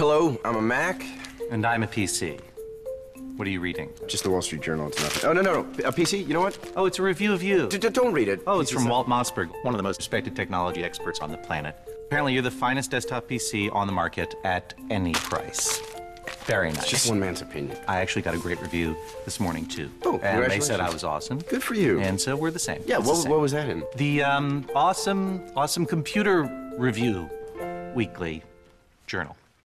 Hello, I'm a Mac. And I'm a PC. What are you reading? Just the Wall Street Journal, it's nothing. Oh, no, a PC, you know what? Oh, it's a review of you. Don't read it. Oh, it's from Walt Mossberg, one of the most respected technology experts on the planet. Apparently, you're the finest desktop PC on the market at any price. Very nice. It's just one man's opinion. I actually got a great review this morning, too. Oh, and they said I was awesome. Good for you. And so we're the same. Yeah, what was that in? The awesome computer review weekly journal.